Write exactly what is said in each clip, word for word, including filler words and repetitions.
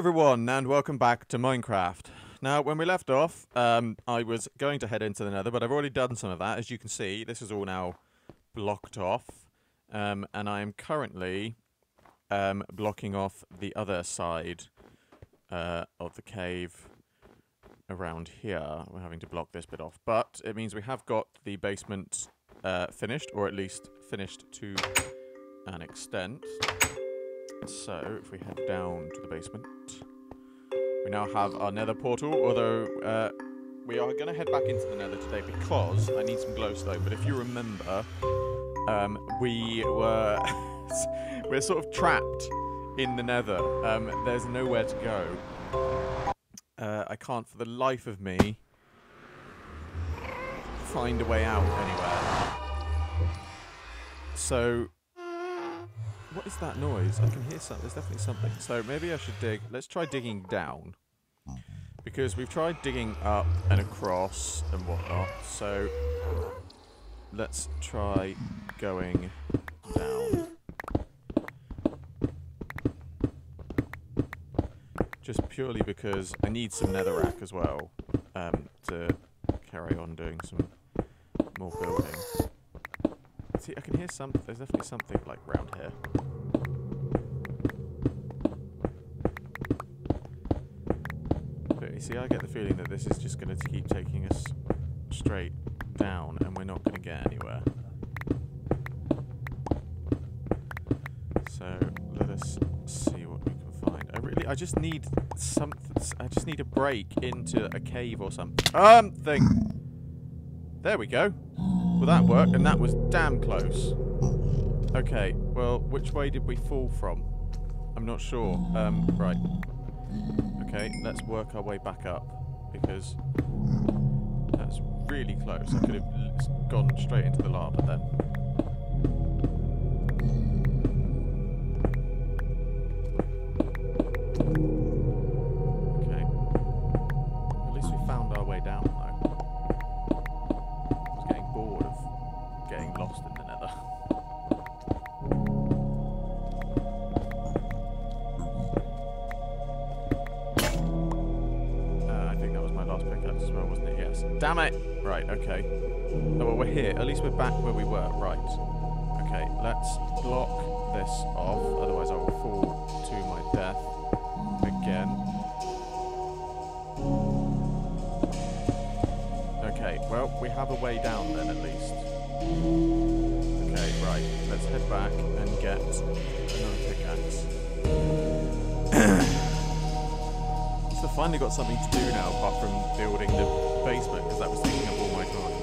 everyone, and welcome back to Minecraft. Now, when we left off, um, I was going to head into the nether, but I've already done some of that. As you can see, this is all now blocked off, um, and I am currently um, blocking off the other side uh, of the cave around here. We're having to block this bit off, but it means we have got the basement uh, finished, or at least finished to an extent. So, if we head down to the basement, we now have our nether portal, although uh, we are going to head back into the nether today because I need some glowstone. But if you remember, um, we were we're sort of trapped in the nether. Um, there's nowhere to go. Uh, I can't for the life of me find a way out anywhere. So... what is that noise? I can hear something. There's definitely something. So maybe I should dig. Let's try digging down. Because we've tried digging up and across and whatnot. So let's try going down. Just purely because I need some netherrack as well um, to carry on doing some more building. See, I can hear some. There's definitely something like round here. But you see, I get the feeling that this is just going to keep taking us straight down, and we're not going to get anywhere. So let us see what we can find. I really, I just need something. I just need a break into a cave or something. Um, thing. There we go. Well, that worked, and that was damn close. Okay, well, which way did we fall from? I'm not sure. Um, right. Okay, let's work our way back up, because that's really close. I could have gone straight into the lava then. Okay. At least we found our way down, though. Lost in the nether. Uh, I think that was my last pickaxe as well, wasn't it? Yes. Damn it! Right, okay. Oh, well, we're here. At least we're back where we were. Right. Okay, let's block this off, otherwise I will fall to my death again. Okay, well, we have a way down then, at least. Okay, right, let's head back and get another pickaxe. So finally got something to do now, apart from building the basement, because that was taking up all my time.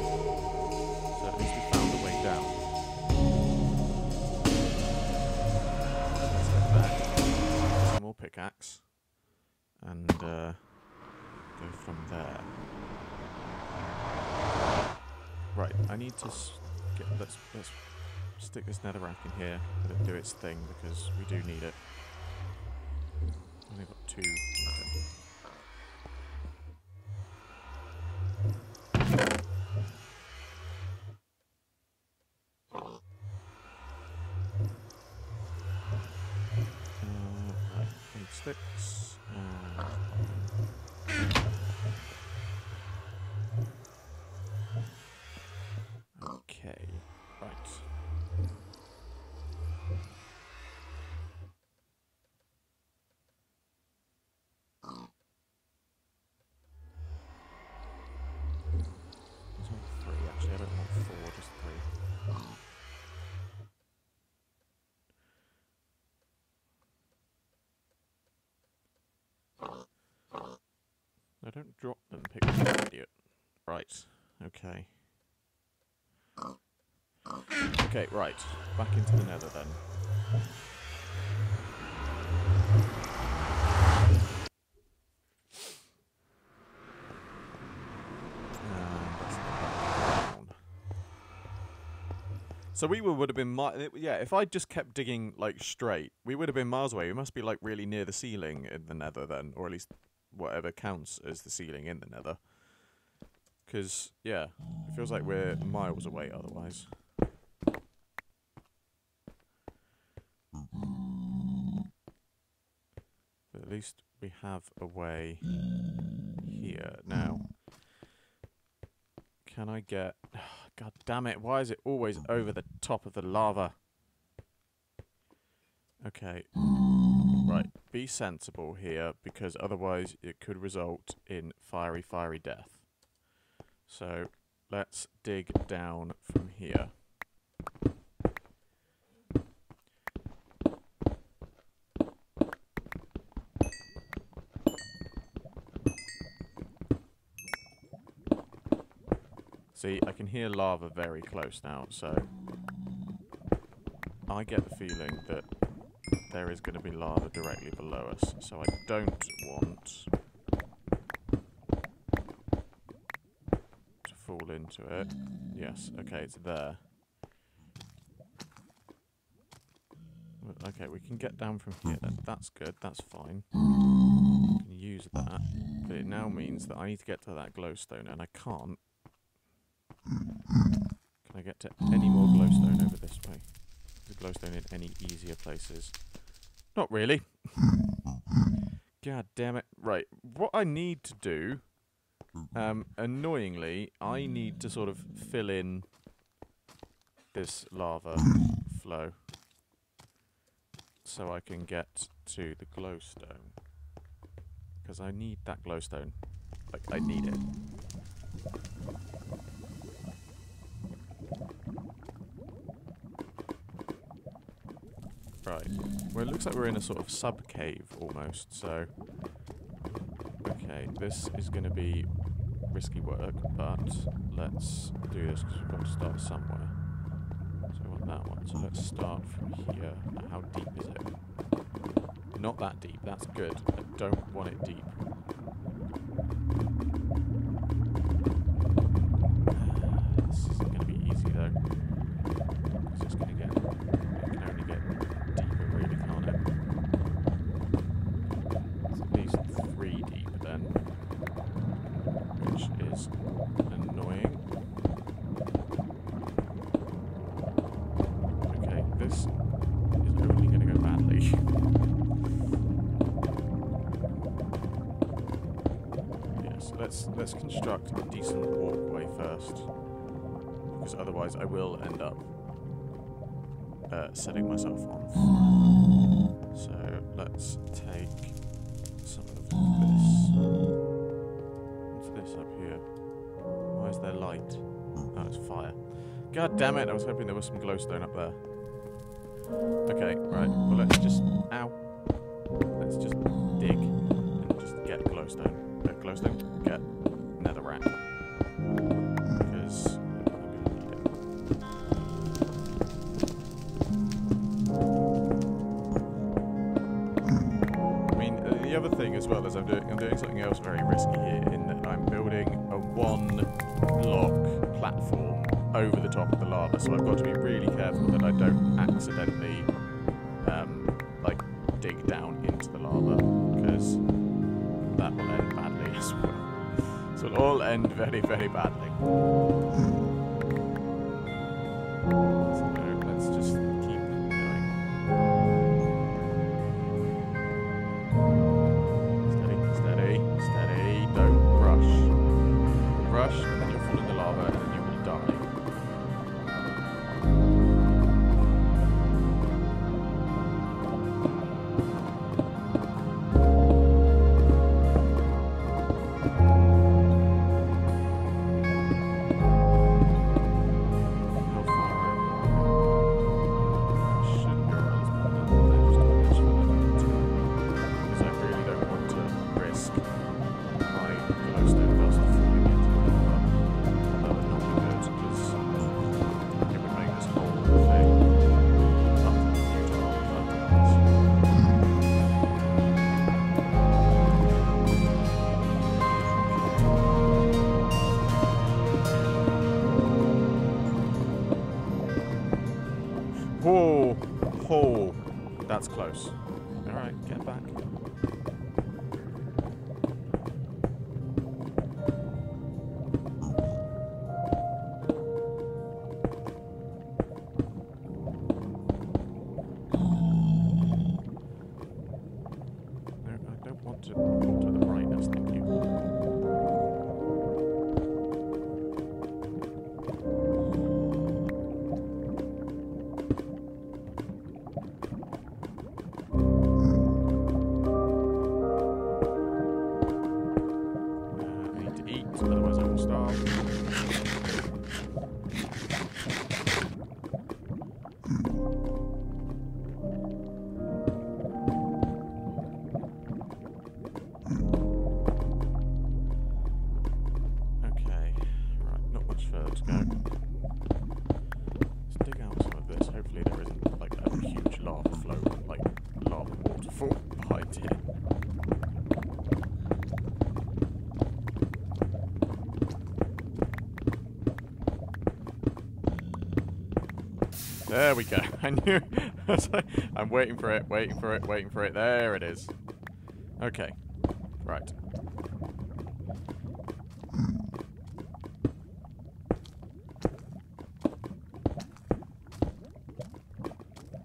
So at least we found a way down. Let's head back. Some more pickaxe. And uh, go from there. Right, I need to... Get, let's, let's stick this netherrack in here, let it do its thing, because we do need it. I've only got two. Uh, right, eight sticks. Uh, I don't drop them, pick them up, idiot. Right, okay. Okay, right. Back into the nether then. Um, so we would have been, mi yeah, if I just kept digging, like, straight, we would have been miles away. We must be, like, really near the ceiling in the nether then, or at least... whatever counts as the ceiling in the nether. Because, yeah, it feels like we're miles away otherwise. But at least we have a way here now. Can I get... Oh, God damn it, why is it always over the top of the lava? Okay. Right, be sensible here, because otherwise it could result in fiery, fiery death. So, let's dig down from here. See, I can hear lava very close now, so I get the feeling that there is going to be lava directly below us, so I don't want to fall into it. Yes, okay, it's there. Okay, we can get down from here then. That's good, that's fine. I can use that, but it now means that I need to get to that glowstone, and I can't. Can I get to any more glowstone over this way? Is the glowstone in any easier places? Not really. God damn it. Right, what I need to do, um, annoyingly, I need to sort of fill in this lava flow so I can get to the glowstone. Because I need that glowstone. Like, I need it. Right, well it looks like we're in a sort of sub-cave almost, so... Okay, this is going to be risky work, but let's do this because we've got to start somewhere. So I want that one, so let's start from here. How deep is it? Not that deep, that's good. I don't want it deep. This isn't going to be easy though. Because it's going to get... I can only get... Annoying. Okay, this is only going to go badly. Yes, let's let's construct a decent walkway first, because otherwise I will end up uh, setting myself on fire. So let's take some of this. Up here. Why is there light? Oh, it's fire. God damn it, I was hoping there was some glowstone up there. Okay, right. Well, let's just... Ow. Let's just dig and just get glowstone. Get glowstone. Get netherrack. Because... I mean, the other thing as well is I'm doing, I'm doing something else very risky here in the I'm building a one-block platform over the top of the lava, so I've got to be really careful that I don't accidentally, um, like, dig down into the lava, because that will end badly as well. So it'll all end very, very badly. So let's just keep going. Steady, steady, steady, don't. Rush, and then you'll fall in the lava, and then you will die. How far? Shit, girls, but I just want to because I really don't want to risk my glowstone dust falling in. Whoa! Oh, that's close. Alright, get back. I don't want to There we go. I knew. I was like, I'm waiting for it, waiting for it, waiting for it. There it is. Okay. Right.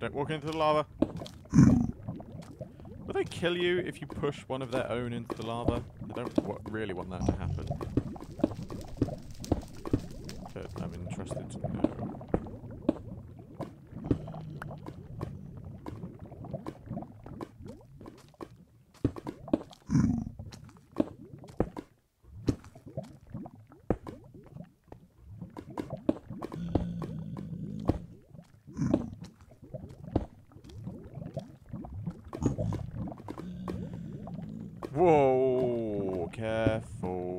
Don't walk into the lava. Will they kill you if you push one of their own into the lava? I don't w really want that to happen. But I'm interested to know. Whoa, careful.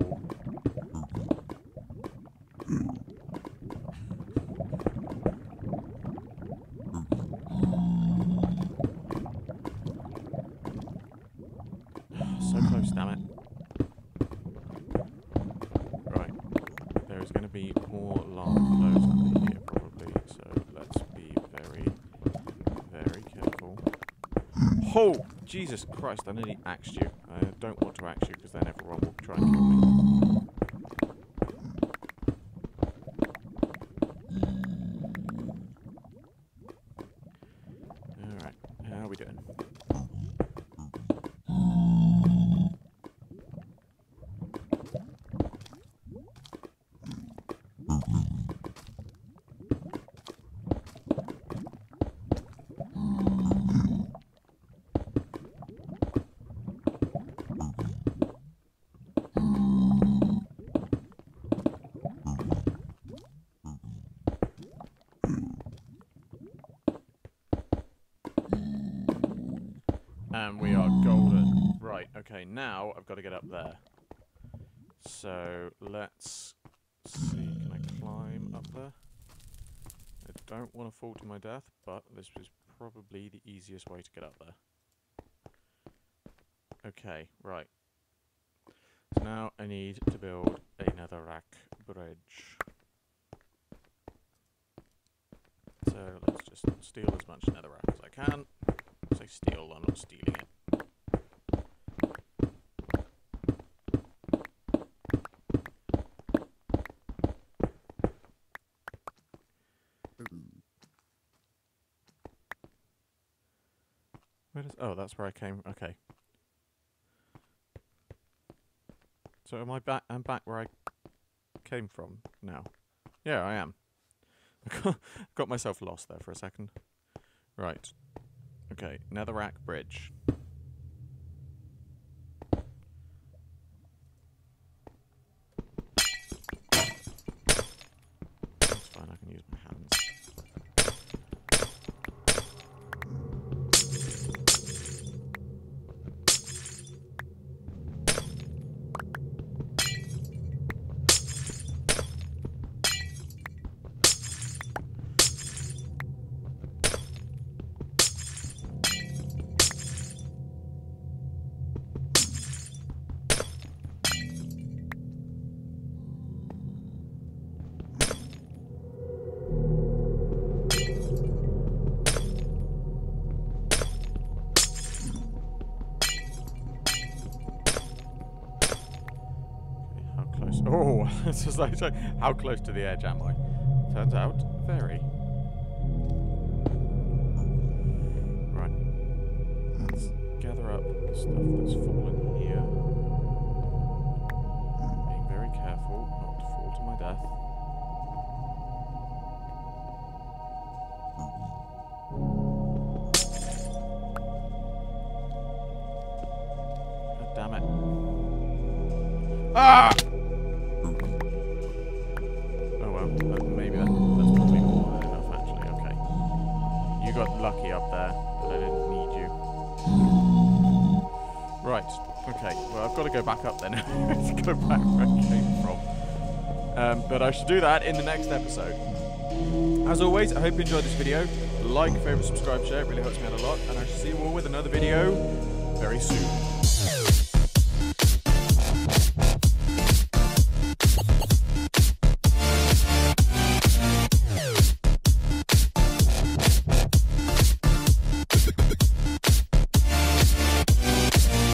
So close, damn it. Right. There is going to be more lava flows under here probably, so let's be very, very careful. Oh, Jesus Christ, I nearly axed you. I don't want to axe you because then everyone will try and kill me. Alright, how are we doing? And we are golden. Right, okay, now I've got to get up there. So, let's see, can I climb up there? I don't want to fall to my death, but this is probably the easiest way to get up there. Okay, right. So now I need to build a netherrack bridge. So, let's just steal as much netherrack as I can. I steal, I'm not stealing it. Where does, oh, that's where I came, okay. So am I back, I'm back where I came from now. Yeah, I am. Got myself lost there for a second. Right. Okay, netherrack bridge. That's fine, I can use my Oh, it's just like, like, how close to the edge am I? Turns out, very. Right. Let's gather up the stuff that's fallen here. Being very careful not to fall to my death. God damn it. Ah! Lucky up there, but I didn't need you. Right, okay, well I've got to go back up then. Let's go back where I came from. Um, but I should do that in the next episode. As always, I hope you enjoyed this video. Like, favourite, subscribe, share, it really helps me out a lot. And I shall see you all with another video very soon.